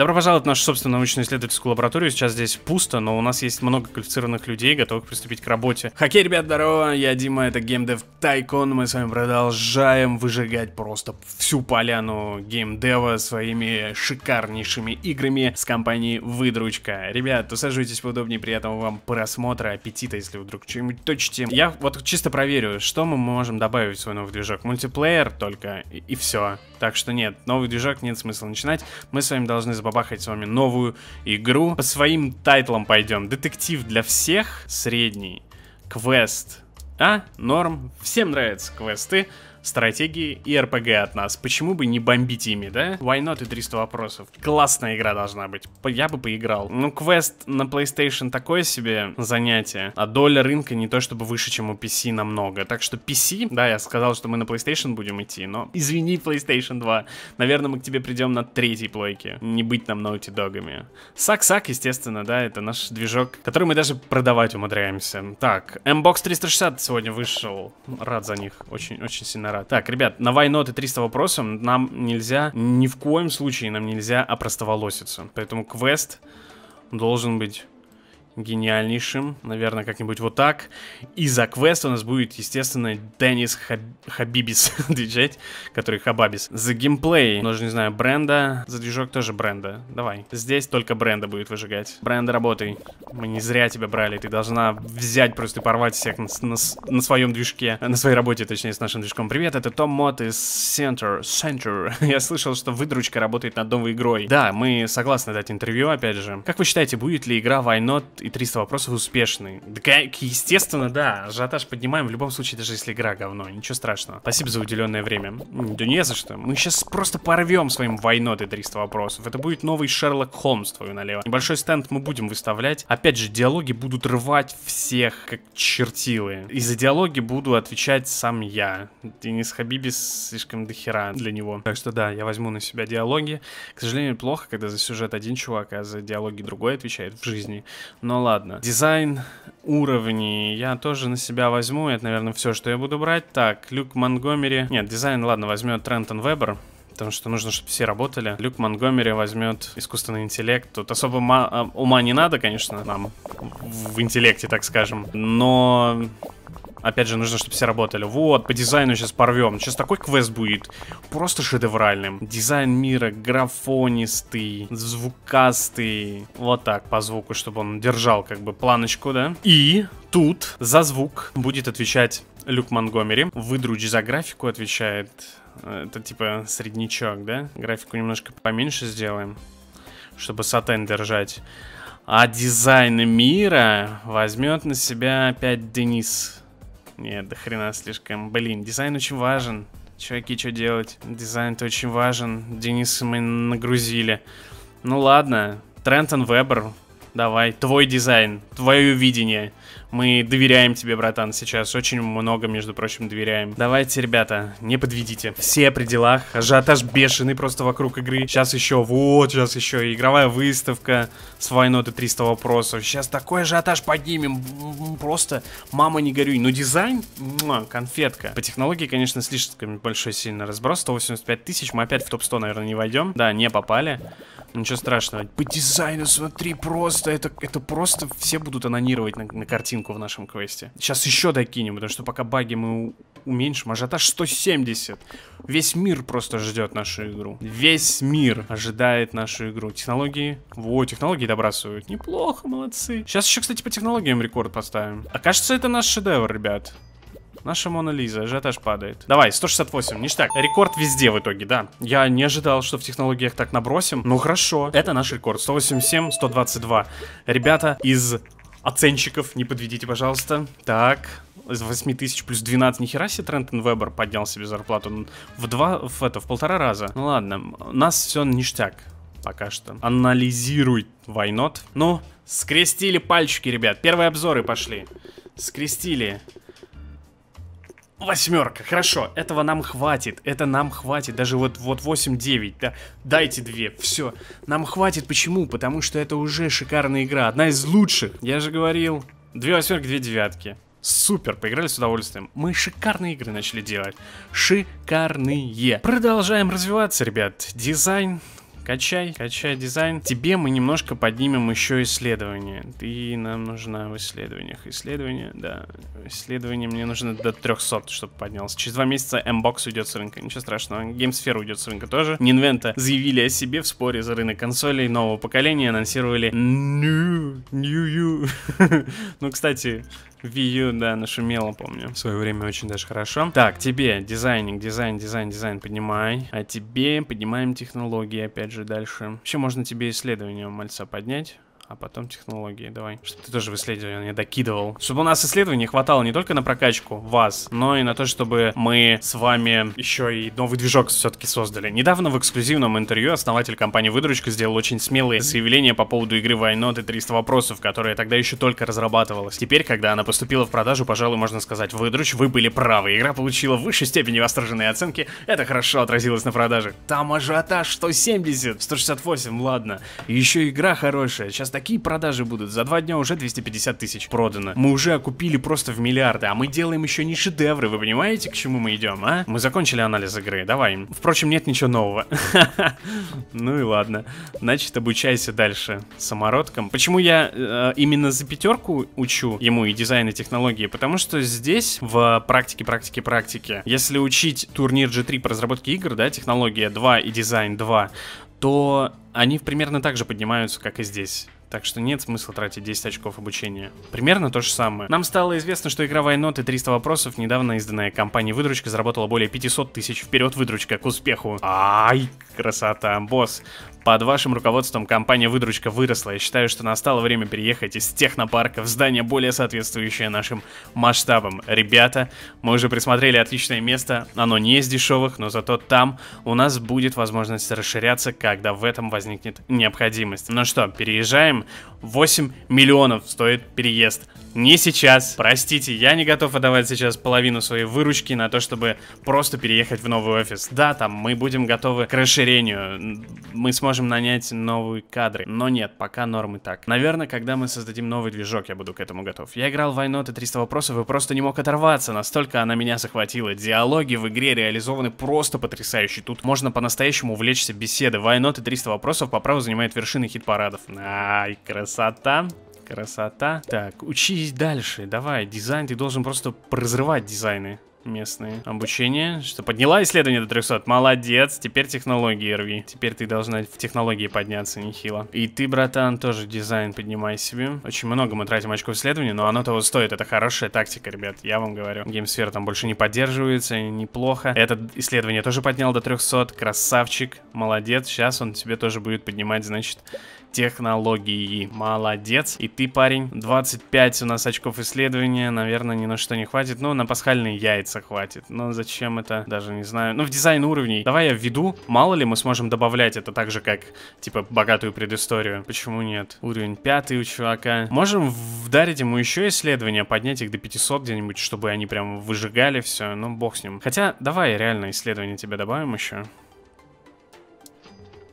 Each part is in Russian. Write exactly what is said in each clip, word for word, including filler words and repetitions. Добро пожаловать в нашу собственную научно-исследовательскую лабораторию. Сейчас здесь пусто, но у нас есть много квалифицированных людей, готовых приступить к работе. Хоккей, ребят, здорово, я Дима, это Game Dev Tycoon. Мы с вами продолжаем выжигать просто всю поляну геймдева своими шикарнейшими играми с компанией Выдручка. Ребят, усаживайтесь поудобнее, приятного вам просмотра, аппетита, если вдруг что-нибудь точите. Я вот чисто проверю, что мы можем добавить в свой новый движок. Мультиплеер только, и, и все. Так что нет, новый движок, нет смысла начинать. Мы с вами должны забабахать с вами новую игру. По своим тайтлам пойдем. Детектив для всех, средний, квест, а, норм. Всем нравятся квесты, стратегии и эр пэ гэ от нас. Почему бы не бомбить ими, да? Why Not и триста вопросов. Классная игра должна быть. Я бы поиграл. Ну, квест на PlayStation такое себе занятие. А доля рынка не то чтобы выше, чем у пи си намного. Так что пи си, да, я сказал, что мы на PlayStation будем идти, но извини, PlayStation два. Наверное, мы к тебе придем на третьей плойке. Не быть нам Naughty Dog'ами. Saksak, естественно, да, это наш движок, который мы даже продавать умудряемся. Так, Mbox триста шестьдесят сегодня вышел. Рад за них. Очень-очень сильно. Так, ребят, на Why Not и триста вопросов нам нельзя, ни в коем случае нам нельзя опростоволоситься. Поэтому квест должен быть гениальнейшим. Наверное, как-нибудь вот так. И за квест у нас будет, естественно, Денис Хаб... Хабибис движать, который Хабабис. За геймплей нужно, не знаю, бренда. За движок тоже бренда. Давай. Здесь только бренда будет выжигать. Бренда, работай. Мы не зря тебя брали. Ты должна взять просто и порвать всех на, на, на своем движке. На своей работе, точнее, с нашим движком. Привет, это Том Мот из Center. Center. Я слышал, что Выдручка работает над новой игрой. Да, мы согласны дать интервью, опять же. Как вы считаете, будет ли игра Why Not и триста вопросов успешный? Естественно, да. Ажиотаж поднимаем в любом случае, даже если игра говно. Ничего страшного. Спасибо за уделенное время. Да не за что. Мы сейчас просто порвем своим Why Not и триста вопросов. Это будет новый Шерлок Холмс твою налево. Небольшой стенд мы будем выставлять. Опять же, диалоги будут рвать всех, как чертилы. И за диалоги буду отвечать сам я. Денис Хабибис слишком дохера для него. Так что да, я возьму на себя диалоги. К сожалению, плохо, когда за сюжет один чувак, а за диалоги другой отвечает в жизни. Ну ладно. Дизайн уровней я тоже на себя возьму. Это, наверное, все, что я буду брать. Так, Люк Монтгомери. Нет, дизайн, ладно, возьмет Трентон Вебер. Потому что нужно, чтобы все работали. Люк Монтгомери возьмет искусственный интеллект. Тут особо ума не надо, конечно, нам в интеллекте, так скажем. Но... опять же, нужно, чтобы все работали. Вот, по дизайну сейчас порвем. Сейчас такой квест будет просто шедевральным. Дизайн мира графонистый, звукастый. Вот так, по звуку, чтобы он держал как бы планочку, да. И тут за звук будет отвечать Люк Монтгомери. Выдруч за графику отвечает. Это типа среднячок, да. Графику немножко поменьше сделаем, чтобы сатэн держать. А дизайн мира возьмет на себя опять Денис. Нет, до хрена слишком. Блин, дизайн очень важен. Чуваки, что делать? Дизайн-то очень важен. Дениса мы нагрузили. Ну ладно. Трентон Вебер, давай. Твой дизайн, твое видение. Мы доверяем тебе, братан, сейчас. Очень много, между прочим, доверяем. Давайте, ребята, не подведите. Все при делах. Ажиотаж бешеный просто вокруг игры. Сейчас еще, вот, сейчас еще игровая выставка с Why Not и триста вопросов. Сейчас такой ажиотаж поднимем. Просто, мама, не горюй. Но дизайн, конфетка. По технологии, конечно, слишком большой сильно разброс. сто восемьдесят пять тысяч, мы опять в топ сто, наверное, не войдем. Да, не попали. Ничего страшного. По дизайну, смотри, просто. Это, это просто все будут анонировать на, на картинку в нашем квесте. Сейчас еще докинем, потому что пока баги мы уменьшим. Ажиотаж сто семьдесят. Весь мир просто ждет нашу игру. Весь мир ожидает нашу игру. Технологии. Во, технологии добрасывают. Неплохо, молодцы. Сейчас еще, кстати, по технологиям рекорд поставим. А кажется, это наш шедевр, ребят. Наша Мона Лиза, ажиотаж падает. Давай, сто шестьдесят восемь, ништяк. Рекорд везде в итоге, да. Я не ожидал, что в технологиях так набросим. Ну хорошо. Это наш рекорд. сто восемьдесят семь, сто двадцать два. Ребята из... оценщиков, не подведите, пожалуйста. Так, из восьми тысяч плюс двенадцать. Нихера себе, Трентон Вебер поднял себе зарплату в два, в это, в полтора раза. Ну ладно, у нас все ништяк пока что. Анализируй Why Not. Ну, скрестили пальчики, ребят. Первые обзоры пошли. Скрестили. Восьмерка, хорошо, этого нам хватит. Это нам хватит, даже вот, вот восемь-девять, да, дайте две, все. Нам хватит, почему? Потому что это уже шикарная игра, одна из лучших. Я же говорил, две восьмерки, две девятки. Супер, поиграли с удовольствием. Мы шикарные игры начали делать. Шикарные. Продолжаем развиваться, ребят. Дизайн, качай, качай дизайн. Тебе мы немножко поднимем еще исследование. Ты нам нужна в исследованиях. Исследование, да. Исследование мне нужно до трёхсот, чтобы поднялся. Через два месяца Mbox уйдет с рынка. Ничего страшного. GameSphere уйдет с рынка тоже. Нинвенто заявили о себе в споре за рынок консолей нового поколения. Анонсировали New, New U. Ну, кстати, Wii U, да, нашумело, помню. В свое время очень даже хорошо. Так, тебе дизайнинг, дизайн, дизайн, дизайн поднимай. А тебе поднимаем технологии, опять же, дальше. Еще можно тебе исследование мальца поднять. А потом технологии, давай. Что ты тоже в исследовании не докидывал. Чтобы у нас исследований хватало не только на прокачку вас, но и на то, чтобы мы с вами еще и новый движок все-таки создали. Недавно в эксклюзивном интервью основатель компании «Выдручка» сделал очень смелые заявления по поводу игры Why Not и триста вопросов, которая тогда еще только разрабатывалась. Теперь, когда она поступила в продажу, пожалуй, можно сказать: «Выдруч, вы были правы. Игра получила в высшей степени восторженные оценки. Это хорошо отразилось на продажах». Там ажиотаж сто семьдесят, сто шестьдесят восемь, ладно. И еще игра хорошая. Сейчас так такие продажи будут. За два дня уже двести пятьдесят тысяч продано. Мы уже окупили просто в миллиарды, а мы делаем еще не шедевры. Вы понимаете, к чему мы идем, а? Мы закончили анализ игры. Давай. Впрочем, нет ничего нового. Ну и ладно. Значит, обучайся дальше самородком. Почему я именно за пятерку учу ему и дизайн, и технологии? Потому что здесь в практике, практике, практике, если учить турнир джи три по разработке игр, да, технология два и дизайн два, то они примерно так же поднимаются, как и здесь. Так что нет смысла тратить десять очков обучения. Примерно то же самое. Нам стало известно, что игра Why Not и триста вопросов, недавно изданная компанией «Выдручка», заработала более пятисот тысяч. Вперед, «Выдручка», к успеху. Ай, красота, босс. Под вашим руководством компания «Выдручка» выросла. Я считаю, что настало время переехать из технопарка в здание, более соответствующее нашим масштабам. Ребята, мы уже присмотрели отличное место. Оно не из дешевых, но зато там у нас будет возможность расширяться, когда в этом возникнет необходимость. Ну что, переезжаем? восемь миллионов стоит переезд. Не сейчас. Простите, я не готов отдавать сейчас половину своей выручки на то, чтобы просто переехать в новый офис. Да, там мы будем готовы к расширению. Мы сможем нанять новые кадры. Но нет, пока нормы так. Наверное, когда мы создадим новый движок, я буду к этому готов. Я играл в Why Not и триста вопросов и просто не мог оторваться. Настолько она меня захватила. Диалоги в игре реализованы просто потрясающе. Тут можно по-настоящему увлечься беседы. Why Not и триста вопросов по праву занимает вершины хит-парадов. Ай, красота. Красота. Так, учись дальше. Давай, дизайн. Ты должен просто разрывать дизайны местные. Обучение. Что, подняла исследование до трёхсот? Молодец. Теперь технологии рви. Теперь ты должна в технологии подняться нехило. И ты, братан, тоже дизайн поднимай себе. Очень много мы тратим очков исследований, но оно того стоит. Это хорошая тактика, ребят. Я вам говорю. GameSphere там больше не поддерживается. Неплохо. Это исследование тоже поднял до трёхсот. Красавчик. Молодец. Сейчас он тебе тоже будет поднимать, значит, технологии. Молодец. И ты, парень. двадцать пять у нас очков исследования. Наверное, ни на что не хватит. Ну, на пасхальные яйца хватит. Но зачем это? Даже не знаю. Ну, в дизайн уровней. Давай я введу. Мало ли мы сможем добавлять это так же, как, типа, богатую предысторию. Почему нет? Уровень пятый у чувака. Можем вдарить ему еще исследования, поднять их до пятисот где-нибудь, чтобы они прям выжигали все. Ну, бог с ним. Хотя, давай реально исследование тебе добавим еще.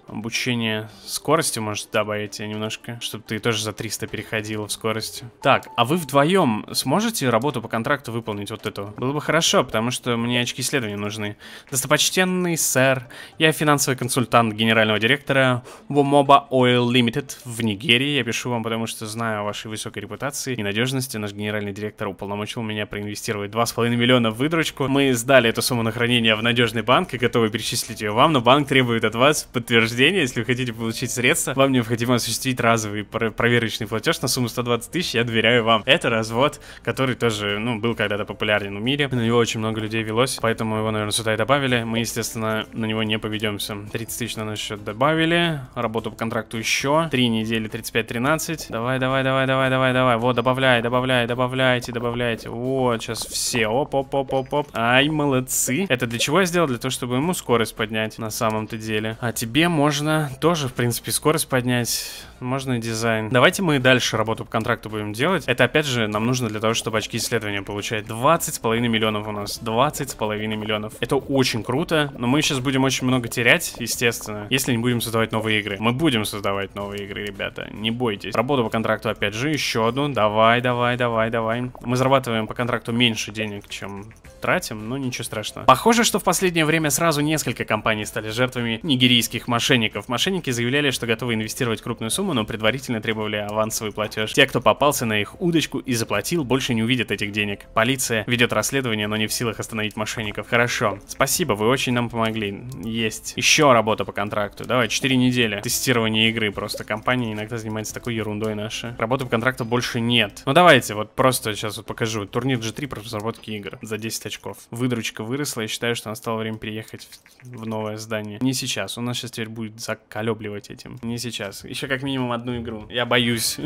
Обучение скорости, может, добавить немножко, чтобы ты тоже за триста переходила в скорость. Так, а вы вдвоем сможете работу по контракту выполнить вот эту? Было бы хорошо, потому что мне очки исследований нужны. Достопочтенный сэр, я финансовый консультант генерального директора Womoba Oil Limited в Нигерии. Я пишу вам, потому что знаю о вашей высокой репутации и надежности. Наш генеральный директор уполномочил меня проинвестировать два с половиной миллиона в «Выдручку». Мы сдали эту сумму на хранение в надежный банк и готовы перечислить ее вам, но банк требует от вас подтверждения. Если вы хотите получить средства, вам необходимо осуществить разовый проверочный платеж на сумму сто двадцать тысяч, я доверяю вам. Это развод, который тоже, ну, был когда-то популярен в мире. На него очень много людей велось, поэтому его, наверное, сюда и добавили. Мы, естественно, на него не поведемся. тридцать тысяч на наш счет добавили. Работу по контракту еще. три недели, тридцать пять тринадцать. Давай, давай, давай, давай, давай, давай. Вот, добавляй, добавляй, добавляйте, добавляйте. Вот, сейчас все. Оп, оп, оп, оп, оп. Ай, молодцы. Это для чего я сделал? Для того, чтобы ему скорость поднять на самом-то деле. А тебе можно... Можно тоже, в принципе, скорость поднять, можно и дизайн. Давайте мы дальше работу по контракту будем делать. Это, опять же, нам нужно для того, чтобы очки исследования получать. двадцать с половиной миллионов у нас. двадцать с половиной миллионов. Это очень круто, но мы сейчас будем очень много терять, естественно, если не будем создавать новые игры. Мы будем создавать новые игры, ребята, не бойтесь. Работу по контракту, опять же, еще одну. Давай, давай, давай, давай. Мы зарабатываем по контракту меньше денег, чем тратим, но ничего страшного. Похоже, что в последнее время сразу несколько компаний стали жертвами нигерийских мошенников. Мошенники заявляли, что готовы инвестировать крупную сумму, но предварительно требовали авансовый платеж. Те, кто попался на их удочку и заплатил, больше не увидят этих денег. Полиция ведет расследование, но не в силах остановить мошенников. Хорошо. Спасибо, вы очень нам помогли. Есть. Еще работа по контракту. Давай, четыре недели. Тестирование игры. Просто компания иногда занимается такой ерундой наша. Работы по контракту больше нет. Ну давайте, вот просто сейчас вот покажу. Турнир джи три про разработки игр. За десять очков. Выдручка выросла. Я считаю, что настало время переехать в, в новое здание. Не сейчас. У нас сейчас теперь будет заколебливать этим. Не сейчас. Еще как минимум одну игру. Я боюсь.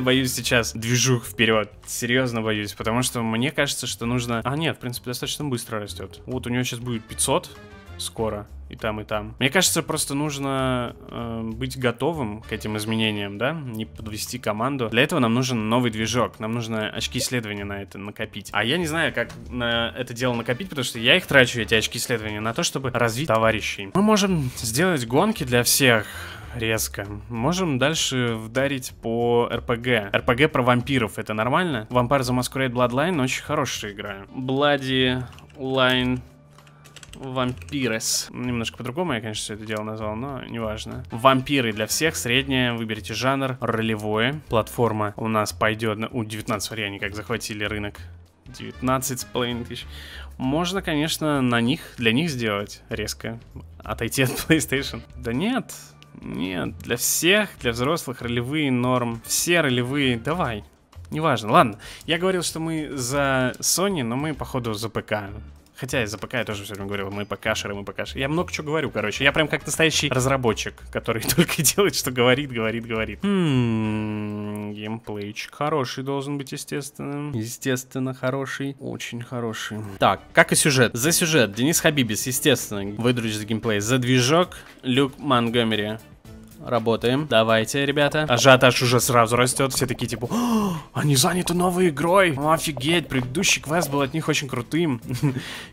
Боюсь сейчас движух вперед. Серьезно боюсь. Потому что мне кажется, что нужно... А нет, в принципе, достаточно быстро растет. Вот у нее сейчас будет пятьсот. Скоро. И там, и там. Мне кажется, просто нужно э, быть готовым к этим изменениям, да? Не подвести команду. Для этого нам нужен новый движок. Нам нужно очки исследования на это накопить. А я не знаю, как на это дело накопить, потому что я их трачу, эти очки исследования, на то, чтобы развить товарищей. Мы можем сделать гонки для всех резко. Можем дальше вдарить по эр пи джи. эр пи джи про вампиров. Это нормально? Vampire The Masquerade Bloodline очень хорошая игра. Bloodline... Вампирес. Немножко по-другому я, конечно, все это дело назвал, но неважно. Вампиры для всех, средняя, выберите жанр, ролевое. Платформа у нас пойдет на... У, девятнадцать вариантов, как захватили рынок. девятнадцать с половиной тысяч. Можно, конечно, на них, для них сделать резко. Отойти от PlayStation. Да нет, нет, для всех, для взрослых ролевые норм. Все ролевые, давай. Неважно, ладно. Я говорил, что мы за Sony, но мы, походу, за ПК. Хотя из-за ПК я тоже все время говорил, мы ПКшеры, мы ПКшеры. Я много чего говорю, короче. Я прям как настоящий разработчик, который только делает, что говорит, говорит, говорит. Хм, геймплейч хороший должен быть, естественно. Естественно, хороший. Очень хороший. Так, как и сюжет. За сюжет Денис Хабибис, естественно. Выдруч за геймплей. За движок Люк Монтгомери. Работаем. Давайте, ребята. Ажиотаж уже сразу растет. Все такие типа, они заняты новой игрой. О, офигеть, предыдущий квест был от них очень крутым.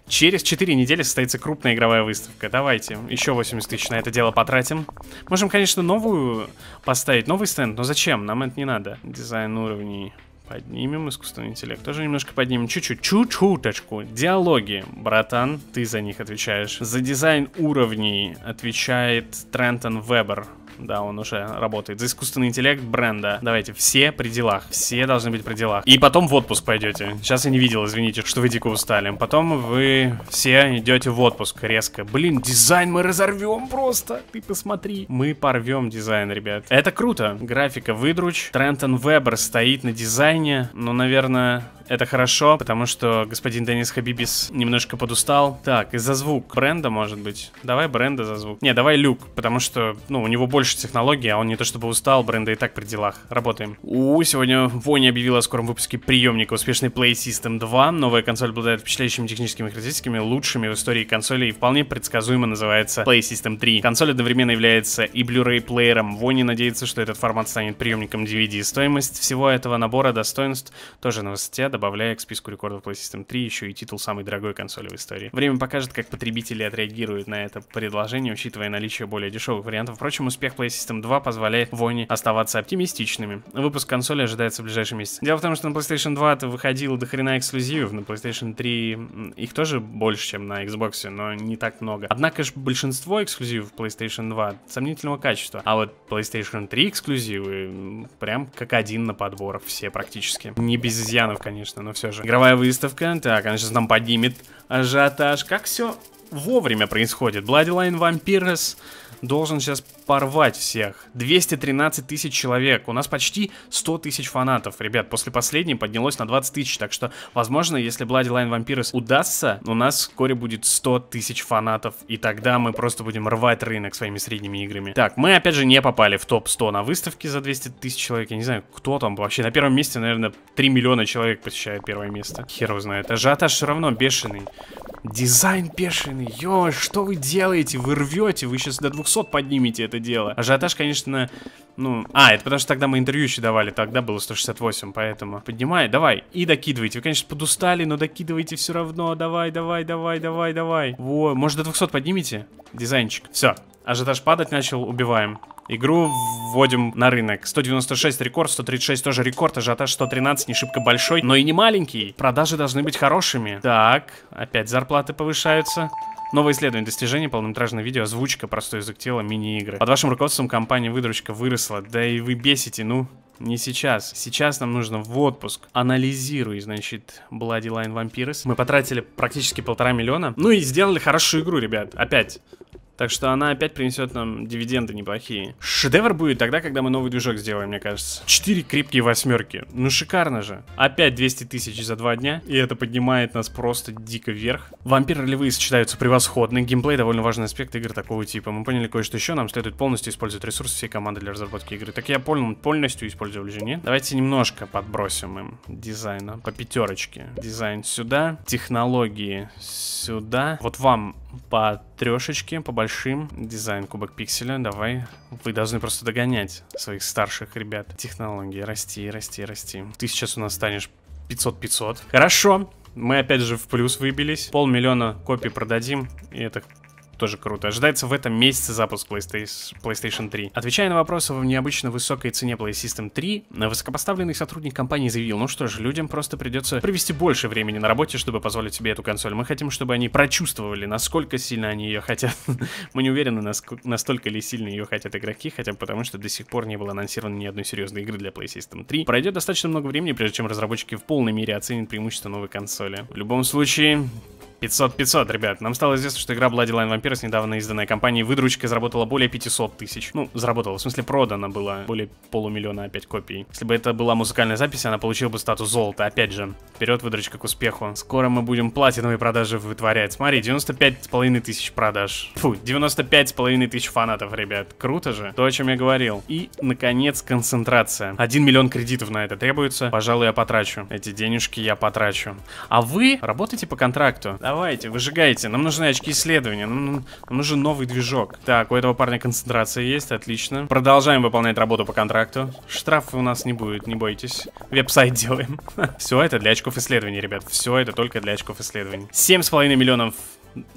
Через четыре недели состоится крупная игровая выставка. Давайте, еще восемьдесят тысяч на это дело потратим. Можем, конечно, новую поставить, новый стенд, но зачем? Нам это не надо. Дизайн уровней. Поднимем искусственный интеллект. Тоже немножко поднимем. Чуть-чуть. Чуть-чуточку. Диалоги. Братан, ты за них отвечаешь. За дизайн уровней отвечает Трентон Вебер. Да, он уже работает. За искусственный интеллект бренда. Давайте, все при делах. Все должны быть при делах. И потом в отпуск пойдете. Сейчас я не видел, извините, что вы дико устали. Потом вы все идете в отпуск резко. Блин, дизайн мы разорвем просто. Ты посмотри. Мы порвем дизайн, ребят. Это круто. Графика выдруч. Трентон Вебер стоит на дизайне. Ну, наверное... Это хорошо, потому что господин Денис Хабибис немножко подустал. Так, и за звук. Бренда, может быть. Давай бренда за звук. Не, давай Люк, потому что, ну, у него больше технологий, а он не то чтобы устал, бренда и так при делах. Работаем. У, сегодня Sony объявила о скором выпуске приемника. Успешный Плей Систем два. Новая консоль обладает впечатляющими техническими характеристиками, лучшими в истории консолей и вполне предсказуемо называется Плей Систем три. Консоль одновременно является и Blu-ray плеером. Sony надеется, что этот формат станет приемником ди ви ди. Стоимость всего этого набора достоинств тоже на высоте, добавляя к списку рекордов Плей Систем три еще и титул самой дорогой консоли в истории. Время покажет, как потребители отреагируют на это предложение, учитывая наличие более дешевых вариантов. Впрочем, успех Плей Систем два позволяет Sony оставаться оптимистичными. Выпуск консоли ожидается в ближайший месяц. Дело в том, что на PlayStation два это выходило до хрена эксклюзивов, на PlayStation три их тоже больше, чем на Xbox, но не так много. Однако же большинство эксклюзивов PlayStation два сомнительного качества, а вот PlayStation три эксклюзивы прям как один на подбор, все практически. Не без изъянов, конечно. Конечно, но все же. Игровая выставка. Так, она сейчас нам поднимет ажиотаж. Как все вовремя происходит. Bloodline Vampires должен сейчас порвать всех. двести тринадцать тысяч человек. У нас почти сто тысяч фанатов. Ребят, после последней поднялось на двадцать тысяч. Так что, возможно, если Bloodline Vampires удастся, у нас вскоре будет сто тысяч фанатов. И тогда мы просто будем рвать рынок своими средними играми. Так, мы опять же не попали в топ сто на выставке за двести тысяч человек. Я не знаю, кто там вообще. На первом месте, наверное, три миллиона человек посещает первое место. Хер его знает. Ажиотаж все равно бешеный. Дизайн бешеный. Ё, что вы делаете? Вы рвете. Вы сейчас до двухсот поднимете это дело. Ажиотаж, конечно, ну... А, это потому что тогда мы интервью еще давали. Тогда было сто шестьдесят восемь, поэтому... Поднимай, давай. И докидывайте. Вы, конечно, подустали, но докидывайте все равно. Давай, давай, давай, давай, давай. Во, может, до двухсот поднимите? Дизайнчик. Все. Ажиотаж падать начал, убиваем. Игру вводим на рынок. сто девяносто шесть рекорд, сто тридцать шесть тоже рекорд. Ажиотаж сто тринадцать, не шибко большой, но и не маленький. Продажи должны быть хорошими. Так, опять зарплаты повышаются. Новое исследование, достижения, полнометражное видео, озвучка, простой язык тела, мини-игры. Под вашим руководством компания «Выдручка» выросла. Да и вы бесите, ну, не сейчас. Сейчас нам нужно в отпуск. Анализируй, значит, Bloodlines Vampires. Мы потратили практически полтора миллиона. Ну и сделали хорошую игру, ребят, опять. Так что она опять принесет нам дивиденды неплохие. Шедевр будет тогда, когда мы новый движок сделаем, мне кажется. Четыре крепкие восьмерки. Ну шикарно же. Опять двести тысяч за два дня. И это поднимает нас просто дико вверх. Вампиры ролевые сочетаются превосходно. Геймплей довольно важный аспект игр такого типа. Мы поняли кое-что еще. Нам следует полностью использовать ресурсы всей команды для разработки игры. Так я понял, полностью использовали же, нет? Давайте немножко подбросим им дизайна. По пятерочке. Дизайн сюда. Технологии сюда. Вот вам по трешечке, по большим. Дизайн кубок пикселя, давай. Вы должны просто догонять своих старших ребят. Технологии, расти, расти, расти. Ты сейчас у нас станешь пятьсот пятьсот. Хорошо, мы опять же в плюс выбились. Полмиллиона копий продадим, и это... тоже круто. Ожидается в этом месяце запуск PlayStation три. Отвечая на вопрос о необычно высокой цене PlayStation три, высокопоставленный сотрудник компании заявил: ну что ж, людям просто придется провести больше времени на работе, чтобы позволить себе эту консоль. Мы хотим, чтобы они прочувствовали, насколько сильно они ее хотят. Мы не уверены, настолько ли сильно ее хотят игроки, хотя бы потому, что до сих пор не было анонсировано ни одной серьезной игры для PlayStation три. Пройдет достаточно много времени, прежде чем разработчики в полной мере оценят преимущества новой консоли. В любом случае... пятьсот пятьсот, ребят. Нам стало известно, что игра Bloodlines Vampires, недавно изданная компанией «Выдручка», заработала более пятисот тысяч. Ну, заработала, в смысле продана была более полумиллиона опять копий. Если бы это была музыкальная запись, она получила бы статус золота. Опять же, вперед, «Выдручка», к успеху. Скоро мы будем платиновые продажи вытворять. Смотри, девяносто пять с половиной тысяч продаж. Фу, девяносто пять с половиной тысяч фанатов, ребят. Круто же. То, о чем я говорил. И, наконец, концентрация. один миллион кредитов на это требуется. Пожалуй, я потрачу. Эти денежки я потрачу. А вы работаете по контракту. Давайте, выжигайте. Нам нужны очки исследования. Нам, нам нужен новый движок. Так, у этого парня концентрация есть, отлично. Продолжаем выполнять работу по контракту. Штрафы у нас не будет, не бойтесь. Веб-сайт делаем. Все это для очков исследований, ребят. Все это только для очков исследований. семь с половиной миллионов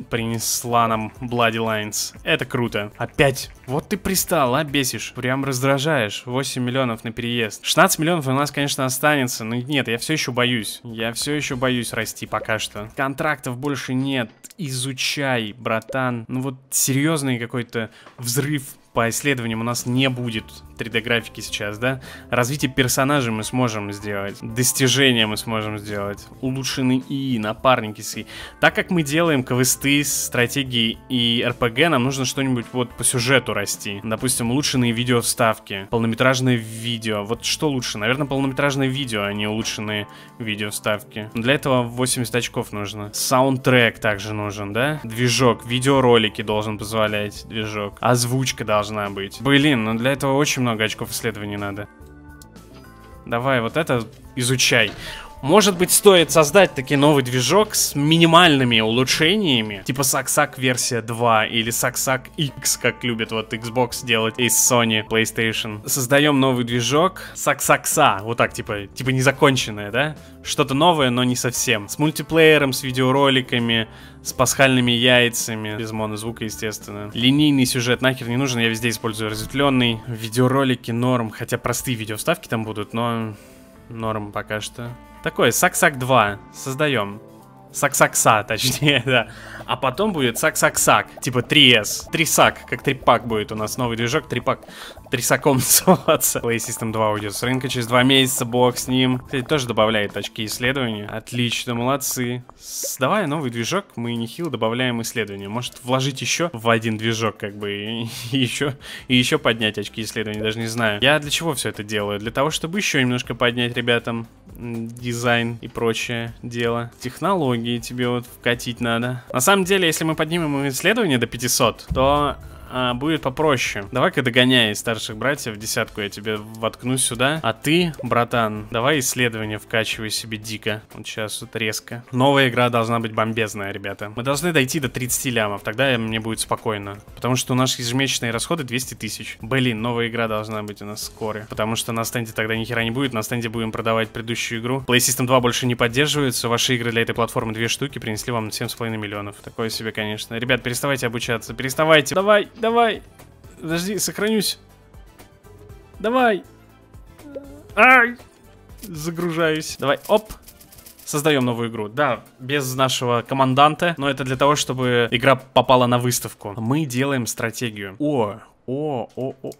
принесла нам Bloodlines. Это круто. Опять. Вот ты пристал, а, бесишь. Прям раздражаешь. восемь миллионов на переезд. шестнадцать миллионов у нас, конечно, останется. Но нет, я все еще боюсь. Я все еще боюсь расти пока что. Контрактов больше нет. Изучай, братан. Ну вот серьезный какой-то взрыв по исследованиям у нас не будет. три дэ графики сейчас, да? Развитие персонажей мы сможем сделать. Достижения мы сможем сделать. Улучшенный ИИ, напарники с ИИ. Так как мы делаем квесты, стратегии и эр пэ гэ, нам нужно что-нибудь вот по сюжету расти. Допустим, улучшенные видео вставки. Полнометражное видео. Вот что лучше? Наверное, полнометражное видео, а не улучшенные видео вставки. Для этого восемьдесят очков нужно. Саундтрек также нужен, да? Движок. Видеоролики должен позволять движок. Озвучка должна быть. Блин, но для этого очень много очков исследований надо. Давай вот это изучай. Может быть, стоит создать таки новый движок с минимальными улучшениями, типа Saksak версия два или Saksak X, как любят вот Xbox делать из Sony, PlayStation. Создаем новый движок Saksaksa, вот так типа, типа незаконченное, да? Что-то новое, но не совсем. С мультиплеером, с видеороликами, с пасхальными яйцами, без монозвука, естественно. Линейный сюжет нахер не нужен, я везде использую разветвленный. Видеоролики норм, хотя простые видеовставки там будут, но норм пока что. Такой, Saksak два, создаем. Саксакса, точнее, да. А потом будет Саксаксак, типа три эс. Трисак, как трипак будет у нас новый движок, трипак. Трисаком называться. PlayStation два уйдет с рынка через два месяца, бог с ним. Кстати, тоже добавляет очки исследования. Отлично, молодцы. Создавая новый движок, мы нехило добавляем исследования. Может, вложить еще в один движок, как бы, и еще, и еще поднять очки исследований, даже не знаю. Я для чего все это делаю? Для того, чтобы еще немножко поднять ребятам дизайн и прочее дело. Технологии тебе вот вкатить надо. На самом деле, если мы поднимем исследование до пятисот, то а, будет попроще. Давай-ка догоняй старших братьев, десятку я тебе воткну сюда. А ты, братан, давай исследование вкачивай себе дико. Вот сейчас вот резко. Новая игра должна быть бомбезная, ребята. Мы должны дойти до тридцати лямов, тогда мне будет спокойно. Потому что у нас ежемесячные расходы двести тысяч. Блин, новая игра должна быть у нас скоро. Потому что на стенде тогда ни хера не будет, на стенде будем продавать предыдущую игру. PlayStation два больше не поддерживается, ваши игры для этой платформы две штуки принесли вам семь с половиной миллионов. Такое себе, конечно. Ребят, переставайте обучаться, переставайте. Давай, давай. давай. Подожди, сохранюсь. Давай. Ай! Загружаюсь. Давай, оп. Создаем новую игру. Да, без нашего команданта, но это для того, чтобы игра попала на выставку. Мы делаем стратегию. О, о, о, о.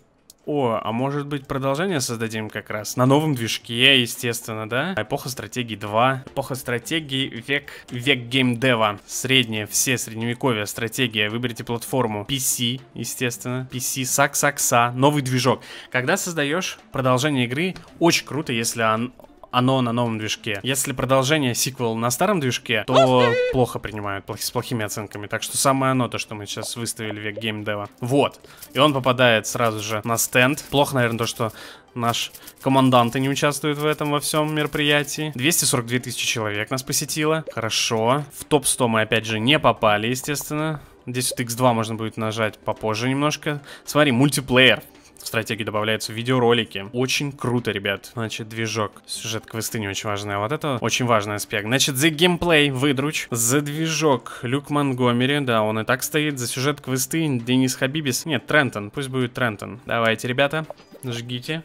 О, а может быть продолжение создадим как раз? На новом движке, естественно, да? Эпоха стратегии два. Эпоха стратегии век, век геймдева. Средняя, все средневековья стратегия. Выберите платформу. пи си, естественно. пи си, Saksak, новый движок. Когда создаешь продолжение игры, очень круто, если он... оно на новом движке. Если продолжение, сиквел на старом движке, то плохо принимают, плохи, с плохими оценками. Так что самое оно, то, что мы сейчас выставили век геймдева. Вот. И он попадает сразу же на стенд. Плохо, наверное, то, что наш команданты не участвуют в этом во всем мероприятии. двести сорок две тысячи человек нас посетило. Хорошо. В топ сто мы, опять же, не попали, естественно. Здесь вот икс два можно будет нажать попозже немножко. Смотри, мультиплеер. В стратегию добавляются видеоролики. Очень круто, ребят. Значит, движок. Сюжет квесты не очень важный. А вот это очень важный аспект. Значит, за геймплей Выдруч. За движок Люк Монтгомери. Да, он и так стоит. За сюжет квесты Денис Хабибис. Нет, Трентон. Пусть будет Трентон. Давайте, ребята. Жгите.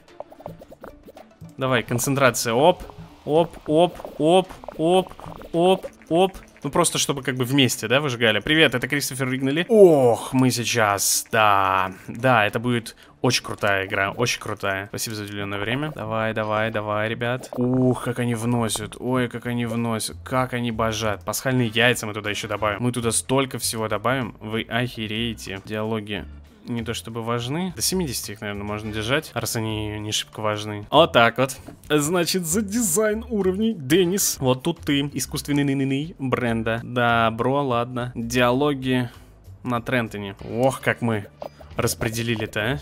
Давай, концентрация. Оп. Оп, оп, оп, оп, оп, оп. Ну, просто чтобы как бы вместе, да, выжигали. Привет, это Кристофер Ригнали. Ох, мы сейчас, да. Да, это будет очень крутая игра, очень крутая. Спасибо за уделенное время. Давай, давай, давай, ребят. Ух, как они вносят. Ой, как они вносят. Как они божат. Пасхальные яйца мы туда еще добавим. Мы туда столько всего добавим. Вы охереете. Диалоги не то чтобы важны. До семидесяти их, наверное, можно держать, раз они не шибко важны. Вот так вот. Значит, за дизайн уровней Денис. Вот тут ты. Искусственный ныны бренда. Добро, ладно. Диалоги на Трентоне. Ох, как мы распределили-то, а?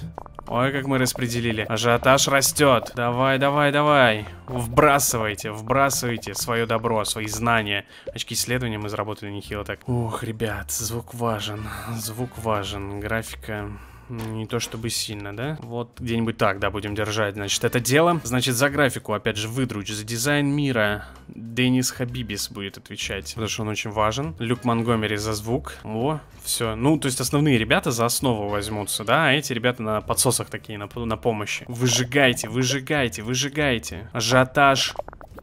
Ой, как мы распределили. Ажиотаж растет. Давай, давай, давай. Вбрасывайте, вбрасывайте свое добро, свои знания. Очки исследования мы заработали нехило так. Ух, ребят, звук важен. Звук важен. Графика... не то чтобы сильно, да? Вот где-нибудь так, да, будем держать, значит, это дело. Значит, за графику, опять же, Выдруч. За дизайн мира Денис Хабибис будет отвечать, потому что он очень важен. Люк Монтгомери за звук. О, все. Ну, то есть основные ребята за основу возьмутся, да? А эти ребята на подсосах такие, на, на помощи. Выжигайте, выжигайте, выжигайте. Ажиотаж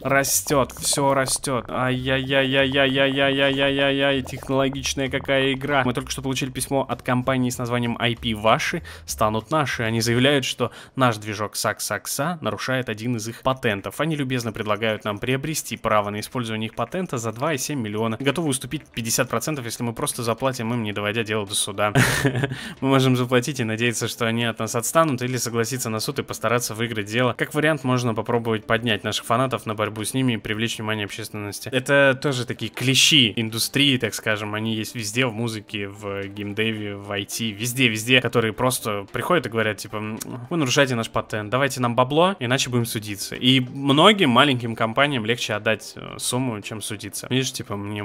растет, все растет. Ай-яй-яй-яй-яй-яй-яй-яй-яй-яй. Технологичная какая игра. Мы только что получили письмо от компании с названием ай пи. Ваши станут наши. Они заявляют, что наш движок Saksak нарушает один из их патентов. Они любезно предлагают нам приобрести право на использование их патента за два и семь миллиона. Готовы уступить пятьдесят процентов, если мы просто заплатим им, не доводя дело до суда. Мы можем заплатить и надеяться, что они от нас отстанут, или согласиться на суд и постараться выиграть дело. Как вариант, можно попробовать поднять наших фанатов на борьбу с ними и привлечь внимание общественности. Это тоже такие клещи индустрии, так скажем. Они есть везде, в музыке, в геймдеве, в ай ти, везде-везде, которые просто приходят и говорят, типа, вы нарушаете наш патент, давайте нам бабло, иначе будем судиться. И многим маленьким компаниям легче отдать сумму, чем судиться. Видишь, типа, мне,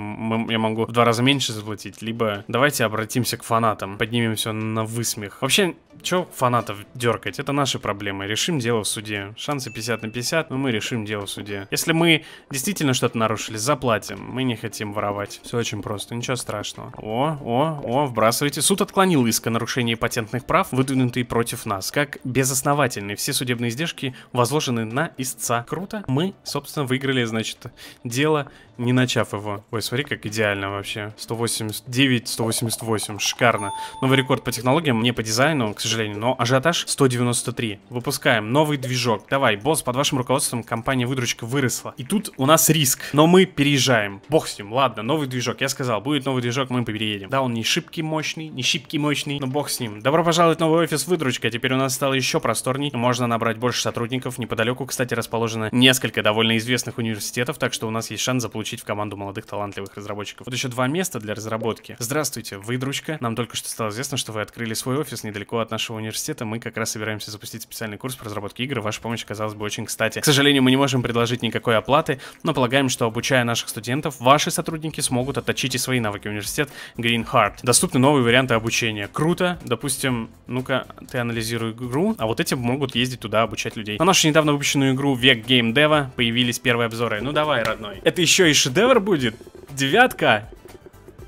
я могу в два раза меньше заплатить, либо давайте обратимся к фанатам, поднимем все на высмех. Вообще, чё фанатов дергать? Это наши проблемы. Решим дело в суде. Шансы пятьдесят на пятьдесят, но мы решим дело в суде. Если мы действительно что-то нарушили, заплатим. Мы не хотим воровать. Все очень просто, ничего страшного. О, о, о, вбрасывайте. Суд отклонил иск о нарушении патентных прав, выдвинутые против нас, как безосновательные. Все судебные издержки возложены на истца. Круто. Мы, собственно, выиграли, значит, дело, не начав его. Ой, смотри, как идеально вообще. сто восемьдесят девять, сто восемьдесят восемь. Шикарно. Новый рекорд по технологиям, не по дизайну, к сожалению, но ажиотаж сто девяносто три. Выпускаем новый движок. Давай, босс, под вашим руководством компания Выдручка вы выросла. И тут у нас риск. Но мы переезжаем. Бог с ним. Ладно, новый движок. Я сказал, будет новый движок, мы переедем. Да, он не шибкий мощный, не шибкий мощный, но бог с ним. Добро пожаловать в новый офис Выдручка. Теперь у нас стало еще просторней. Можно набрать больше сотрудников. Неподалеку, кстати, расположено несколько довольно известных университетов, так что у нас есть шанс заполучить в команду молодых талантливых разработчиков. Вот еще два места для разработки. Здравствуйте, Выдручка. Нам только что стало известно, что вы открыли свой офис недалеко от нашего университета. Мы как раз собираемся запустить специальный курс по разработке игр. Ваша помощь оказалась бы очень кстати. К сожалению, мы не можем предложить никакой оплаты, но полагаем, что, обучая наших студентов, ваши сотрудники смогут отточить и свои навыки. Университет Green Heart. Доступны новые варианты обучения. Круто. Допустим, ну-ка, ты анализируй игру, а вот эти могут ездить туда обучать людей. На нашу недавно выпущенную игру Век геймдева появились первые обзоры. Ну давай, родной. Это еще и шедевр будет? Девятка?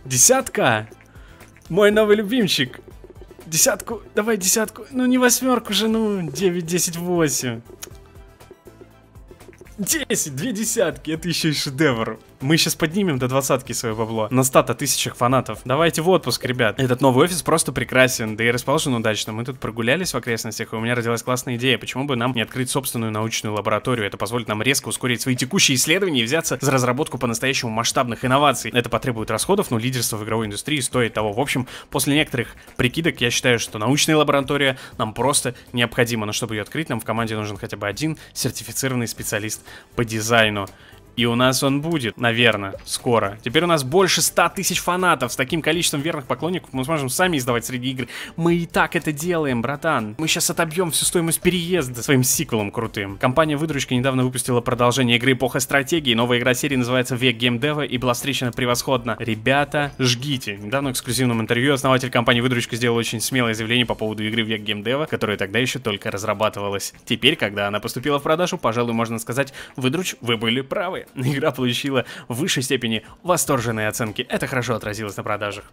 Десятка? Мой новый любимчик. Десятку, давай десятку. Ну не восьмерку же, ну девять, десять, восемь. десять, две десятки, это еще и шедевр. Мы сейчас поднимем до двадцатки свое бабло. На ста-то тысячах фанатов. Давайте в отпуск, ребят. Этот новый офис просто прекрасен, да и расположен удачно. Мы тут прогулялись в окрестностях, и у меня родилась классная идея. Почему бы нам не открыть собственную научную лабораторию? Это позволит нам резко ускорить свои текущие исследования и взяться за разработку по-настоящему масштабных инноваций. Это потребует расходов, но лидерство в игровой индустрии стоит того. В общем, после некоторых прикидок я считаю, что научная лаборатория нам просто необходима. Но чтобы ее открыть, нам в команде нужен хотя бы один сертифицированный специалист по дизайну. И у нас он будет, наверное, скоро. Теперь у нас больше ста тысяч фанатов. С таким количеством верных поклонников мы сможем сами издавать среди игр. Мы и так это делаем, братан. Мы сейчас отобьем всю стоимость переезда своим сиквелом крутым. Компания Выдручка недавно выпустила продолжение игры Эпоха стратегии. Новая игра серии называется Век геймдева и была встречена превосходно. Ребята, жгите. Недавно в эксклюзивном интервью основатель компании Выдручка сделал очень смелое заявление по поводу игры Век геймдева, которая тогда еще только разрабатывалась. Теперь, когда она поступила в продажу, пожалуй, можно сказать: Выдруч, вы были правы. Игра получила в высшей степени восторженные оценки. Это хорошо отразилось на продажах.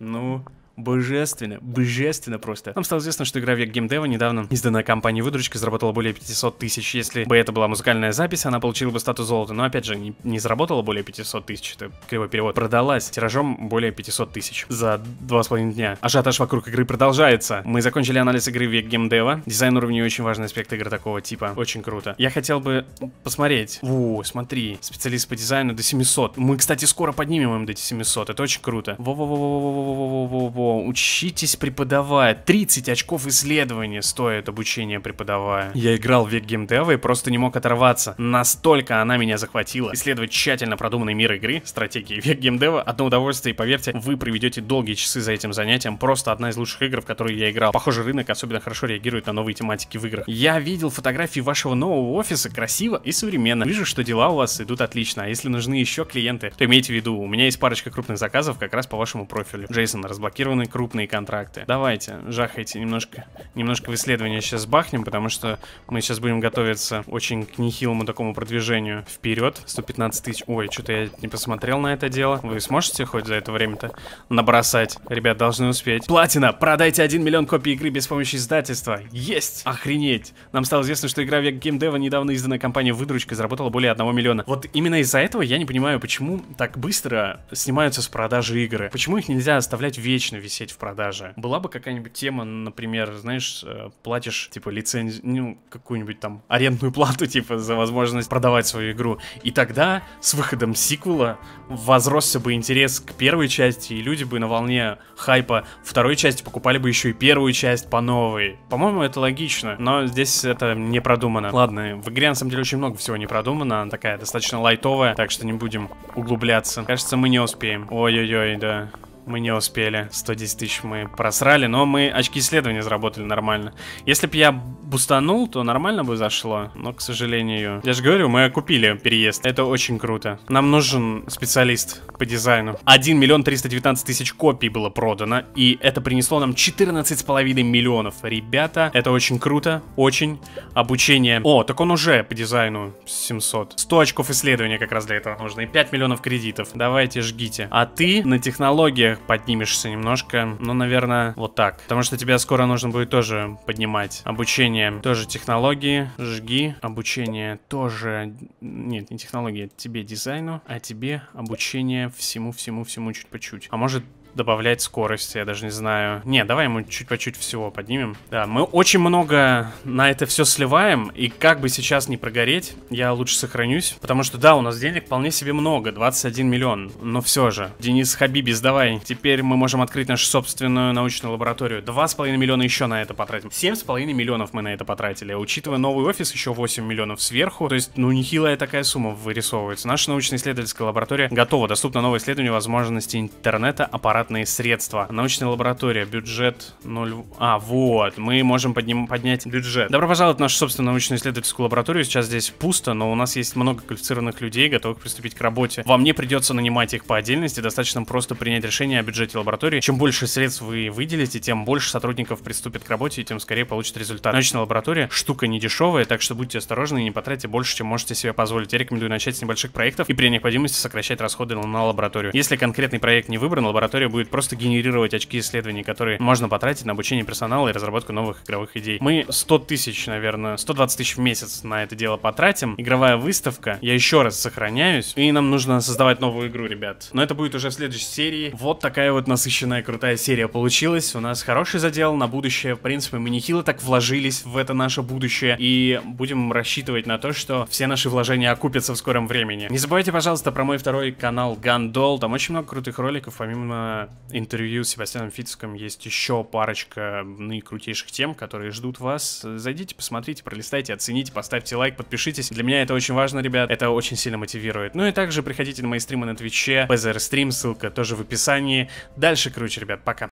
Ну... Божественно, божественно просто. Нам стало известно, что игра Век геймдева недавно изданная компанией Выдручка заработала более пятисот тысяч. Если бы это была музыкальная запись, она получила бы статус золота. Но опять же, не, не заработала более пятисот тысяч. Это кривой перевод. Продалась тиражом более пятисот тысяч за два с половиной дня. Ажиотаж вокруг игры продолжается. Мы закончили анализ игры Век геймдева. Дизайн уровня — очень важный аспект игры такого типа. Очень круто. Я хотел бы посмотреть. О, смотри, специалист по дизайну до семисот. Мы, кстати, скоро поднимем им до семисот. Это очень круто. Во-во-во-во-во-во-во-во-во-во. Учитесь преподавать. тридцать очков исследования стоит обучение преподавая. Я играл в Век геймдева и просто не мог оторваться. Настолько она меня захватила. Исследовать тщательно продуманный мир игры, стратегии Век геймдева — одно удовольствие, и поверьте, вы проведете долгие часы за этим занятием. Просто одна из лучших игр, в которые я играл. Похоже, рынок особенно хорошо реагирует на новые тематики в играх. Я видел фотографии вашего нового офиса, красиво и современно. Вижу, что дела у вас идут отлично. А если нужны еще клиенты, то имейте в виду, у меня есть парочка крупных заказов как раз по вашему профилю. Джейсон, разблокировал крупные контракты. Давайте, жахайте немножко. Немножко в исследование сейчас бахнем, потому что мы сейчас будем готовиться очень к нехилому такому продвижению. Вперед, сто пятнадцать тысяч. Ой, что-то я не посмотрел на это дело. Вы сможете хоть за это время-то набросать? Ребят, должны успеть. Платина! Продайте один миллион копий игры без помощи издательства. Есть! Охренеть! Нам стало известно, что игра Век геймдева, недавно изданная компания Выдручка, заработала более одного миллиона. Вот именно из-за этого я не понимаю, почему так быстро снимаются с продажи игры. Почему их нельзя оставлять вечно висеть в продаже? Была бы какая-нибудь тема, например, знаешь, платишь, типа, лицензию, ну, какую-нибудь там арендную плату, типа, за возможность продавать свою игру. И тогда с выходом сиквела возросся бы интерес к первой части, и люди бы на волне хайпа второй части покупали бы еще и первую часть по новой. По-моему, это логично, но здесь это не продумано. Ладно, в игре, на самом деле, очень много всего не продумано, она такая достаточно лайтовая, так что не будем углубляться. Кажется, мы не успеем. Ой-ой-ой, да... Мы не успели, сто десять тысяч мы просрали, но мы очки исследования заработали нормально. Если бы я бустанул, то нормально бы зашло, но, к сожалению... Я же говорю, мы купили переезд, это очень круто. Нам нужен специалист по дизайну. один миллион триста девятнадцать тысяч копий было продано, и это принесло нам четырнадцать с половиной миллионов. Ребята, это очень круто, очень. Обучение... О, так он уже по дизайну семьсот. сто очков исследования как раз для этого нужно, и пять миллионов кредитов. Давайте, жгите. А ты на технологиях поднимешься немножко, ну, наверное, вот так, потому что тебя скоро нужно будет тоже поднимать. Обучение, тоже технологии, жги. Обучение тоже, нет, не технологии, тебе дизайну, а тебе обучение всему-всему-всему чуть по чуть. А может добавлять скорость, я даже не знаю. Не, давай ему чуть по чуть всего поднимем. Да, мы очень много на это все сливаем, и как бы сейчас не прогореть, я лучше сохранюсь, потому что да, у нас денег вполне себе много, двадцать один миллион, но все же. Денис Хабибис, давай, теперь мы можем открыть нашу собственную научную лабораторию. два с половиной миллиона еще на это потратим. семь с половиной миллионов мы на это потратили, учитывая новый офис, еще восемь миллионов сверху, то есть, ну, нехилая такая сумма вырисовывается. Наша научно-исследовательская лаборатория готова, доступно новое исследование возможностей интернета, аппарат средства. Научная лаборатория, бюджет ноль... А, вот, мы можем подним... поднять бюджет. Добро пожаловать в нашу собственную научно-исследовательскую лабораторию. Сейчас здесь пусто, но у нас есть много квалифицированных людей, готовых приступить к работе. Вам не придется нанимать их по отдельности, достаточно просто принять решение о бюджете лаборатории. Чем больше средств вы выделите, тем больше сотрудников приступит к работе и тем скорее получит результат. Научная лаборатория — штука не дешевая, так что будьте осторожны и не потратьте больше, чем можете себе позволить. Я рекомендую начать с небольших проектов и при необходимости сокращать расходы на лабораторию. Если конкретный проект не выбран, лаборатория будет просто генерировать очки исследований, которые можно потратить на обучение персонала и разработку новых игровых идей. Мы сто тысяч, наверное, сто двадцать тысяч в месяц на это дело потратим. Игровая выставка, я еще раз сохраняюсь, и нам нужно создавать новую игру, ребят. Но это будет уже в следующей серии. Вот такая вот насыщенная, крутая серия получилась. У нас хороший задел на будущее. В принципе, мы нехило так вложились в это наше будущее, и будем рассчитывать на то, что все наши вложения окупятся в скором времени. Не забывайте, пожалуйста, про мой второй канал Гандолл. Там очень много крутых роликов. Помимо интервью с Себастьяном Фитцком есть еще парочка наикрутейших тем, которые ждут вас. Зайдите, посмотрите, пролистайте, оцените, поставьте лайк, подпишитесь. Для меня это очень важно, ребят. Это очень сильно мотивирует. Ну и также приходите на мои стримы на Твиче, пэ зэ эр стрим, ссылка тоже в описании. Дальше круче, ребят. Пока.